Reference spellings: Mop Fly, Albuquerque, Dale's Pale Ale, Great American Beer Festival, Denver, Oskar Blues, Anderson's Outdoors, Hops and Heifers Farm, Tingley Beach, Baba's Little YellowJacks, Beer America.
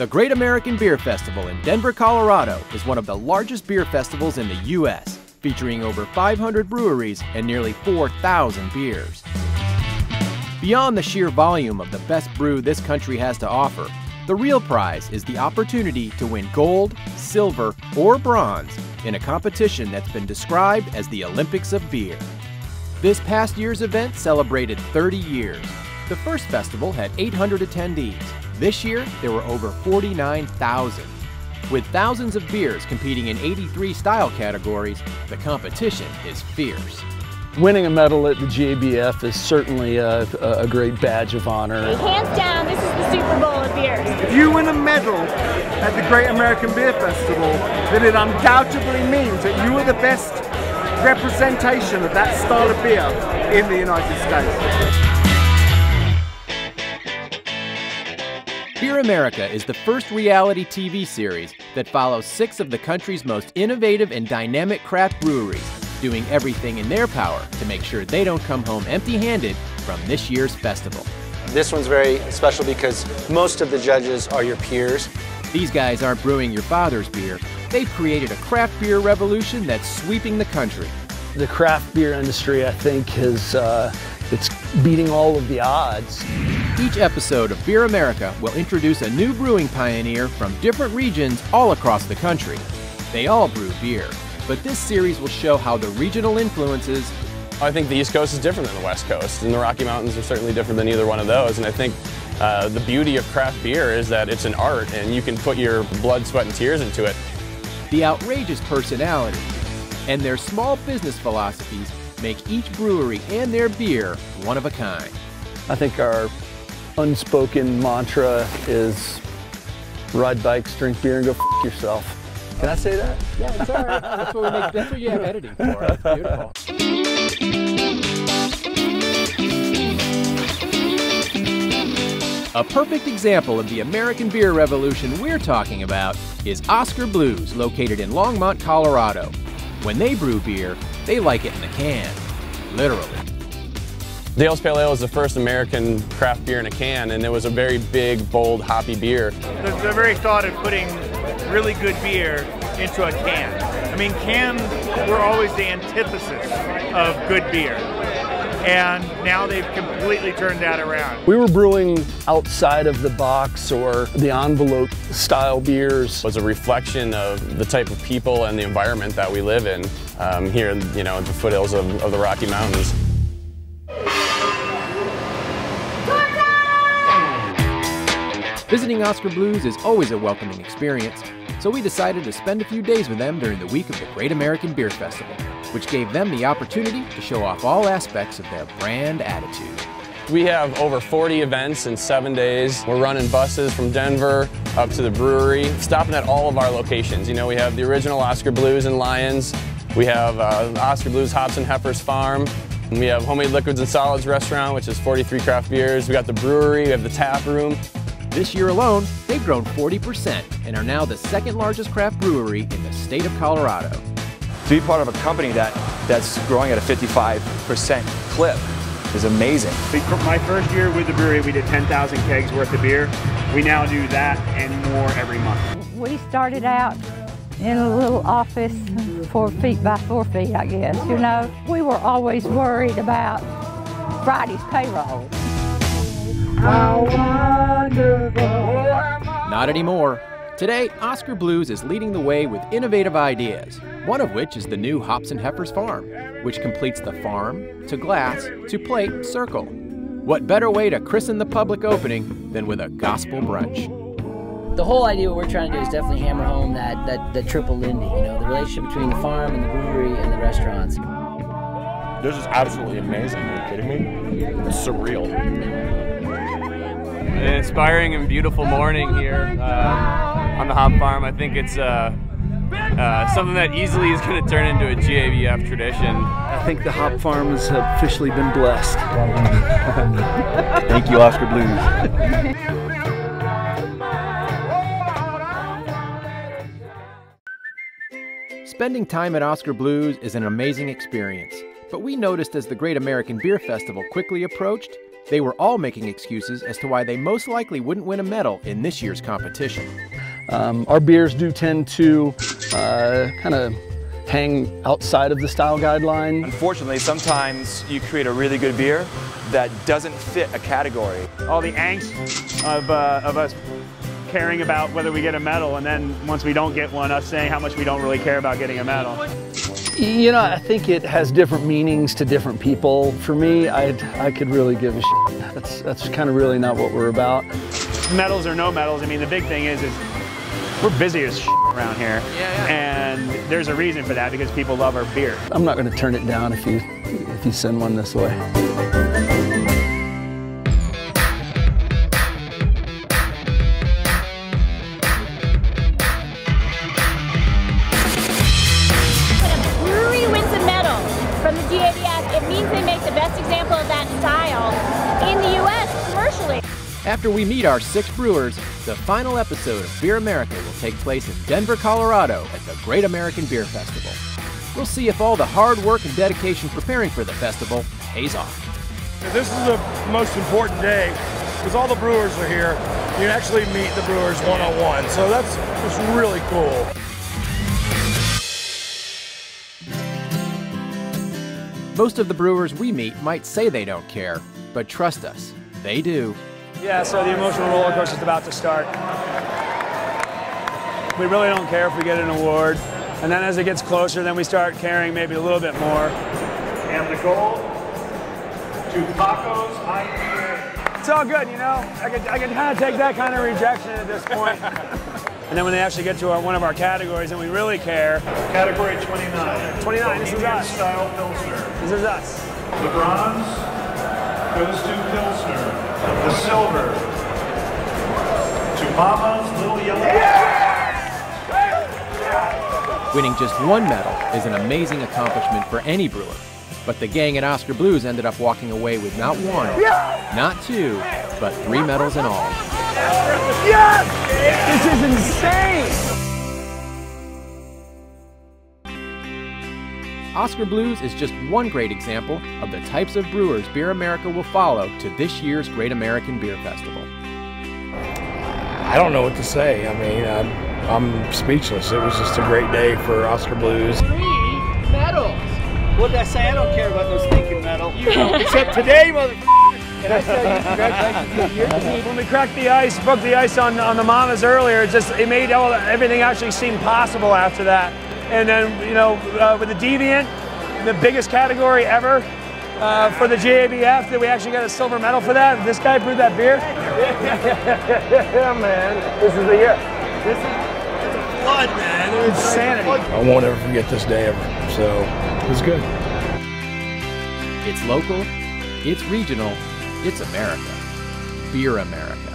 The Great American Beer Festival in Denver, Colorado is one of the largest beer festivals in the U.S., featuring over 500 breweries and nearly 4,000 beers. Beyond the sheer volume of the best brew this country has to offer, the real prize is the opportunity to win gold, silver, or bronze in a competition that's been described as the Olympics of beer. This past year's event celebrated 30 years. The first festival had 800 attendees. This year, there were over 49,000. With thousands of beers competing in 83 style categories, the competition is fierce. Winning a medal at the GABF is certainly a great badge of honor. Hands down, this is the Super Bowl of beers. If you win a medal at the Great American Beer Festival, then it undoubtedly means that you are the best representation of that style of beer in the United States. Beer America is the first reality TV series that follows 6 of the country's most innovative and dynamic craft breweries, doing everything in their power to make sure they don't come home empty-handed from this year's festival. This one's very special because most of the judges are your peers. These guys aren't brewing your father's beer. They've created a craft beer revolution that's sweeping the country. The craft beer industry, I think, is it's beating all of the odds. Each episode of Beer America will introduce a new brewing pioneer from different regions all across the country. They all brew beer, but this series will show how the regional influences... I think the East Coast is different than the West Coast, and the Rocky Mountains are certainly different than either one of those, and I think the beauty of craft beer is that it's an art, and you can put your blood, sweat, and tears into it. The outrageous personalities and their small business philosophies make each brewery and their beer one of a kind. I think our unspoken mantra is ride bikes, drink beer, and go f*** yourself. Can I say that? Yeah, it's all right. That's what we make, that's what you have editing for. It's beautiful. A perfect example of the American beer revolution we're talking about is Oskar Blues, located in Longmont, Colorado. When they brew beer, they like it in a can, literally. Dale's Pale Ale is the first American craft beer in a can, and it was a very big, bold, hoppy beer. The very thought of putting really good beer into a can. I mean, cans were always the antithesis of good beer, and now they've completely turned that around. We were brewing outside of the box or the envelope style beers. It was a reflection of the type of people and the environment that we live in here in the foothills of the Rocky Mountains. Visiting Oskar Blues is always a welcoming experience, so we decided to spend a few days with them during the week of the Great American Beer Festival, which gave them the opportunity to show off all aspects of their brand attitude. We have over 40 events in 7 days. We're running buses from Denver up to the brewery, stopping at all of our locations. You know, we have the original Oskar Blues in Lyons, we have Oskar Blues Hops and Heifers Farm, and we have Homemade Liquids and Solids Restaurant, which is 43 craft beers. We got the brewery, we have the tap room. This year alone, they've grown 40% and are now the second largest craft brewery in the state of Colorado. To be part of a company that's growing at a 55% clip is amazing. My first year with the brewery, we did 10,000 kegs worth of beer. We now do that and more every month. We started out in a little office, 4 feet by 4 feet, I guess, you know. We were always worried about Friday's payroll. How wonderful. Not anymore. Today, Oskar Blues is leading the way with innovative ideas, one of which is the new Hops and Heifers Farm, which completes the farm to glass to plate circle. What better way to christen the public opening than with a gospel brunch? The whole idea what we're trying to do is definitely hammer home that triple lindy, the relationship between the farm and the brewery and the restaurants. This is absolutely amazing. Are you kidding me? It's surreal. An inspiring and beautiful morning here on the hop farm. I think it's something that easily is going to turn into a GABF tradition. I think the hop farm has officially been blessed. Thank you, Oskar Blues. Spending time at Oskar Blues is an amazing experience, but we noticed as the Great American Beer Festival quickly approached They were all making excuses as to why they most likely wouldn't win a medal in this year's competition. Our beers do tend to kind of hang outside of the style guideline. Unfortunately, sometimes you create a really good beer that doesn't fit a category. All the angst of us caring about whether we get a medal, and then once we don't get one, us saying how much we don't really care about getting a medal. You know, I think it has different meanings to different people. For me, I could really give a shit. That's kind of really not what we're about. Medals or no medals, I mean, the big thing is we're busy as shit around here, and there's a reason for that, because people love our beer. I'm not going to turn it down if you send one this way. After we meet our 6 brewers, the final episode of Beer America will take place in Denver, Colorado at the Great American Beer Festival. We'll see if all the hard work and dedication preparing for the festival pays off. This is the most important day because all the brewers are here. You can actually meet the brewers one-on-one, so that's really cool. Most of the brewers we meet might say they don't care, but trust us, they do. Yeah, so the emotional roller coaster is about to start. We really don't care if we get an award. And then as it gets closer, then we start caring maybe a little bit more. And the goal, 2 tacos, I hear. It's all good, you know? I could kind of take that kind of rejection at this point. And then when they actually get to one of our categories, and we really care. Category 29. 29, this is us. Style Pilsner. This is us. The bronze goes to Pilsner. The silver to Baba's Little YellowJacks. Winning just 1 medal is an amazing accomplishment for any brewer, but the gang at Oskar Blues ended up walking away with not 1, not 2, but 3 medals in all. Yes! This is insane! Oskar Blues is just one great example of the types of brewers Beer America will follow to this year's Great American Beer Festival. I don't know what to say. I mean, I'm speechless. It was just a great day for Oskar Blues. 3 medals! What did I say? I don't care about those stinking medals. You know, except today, motherfucker! And I tell you, congratulations. When we cracked the ice, broke the ice on the mamas earlier, it made everything actually seem possible after that. And then, you know, with the Deviant, the biggest category ever, for the GABF, that we actually got a silver medal for that. This guy brewed that beer. Yeah, man. This is the year. This is a flood, man. It's insanity. I won't ever forget this day ever. So it was good. It's local. It's regional. It's America. Beer America.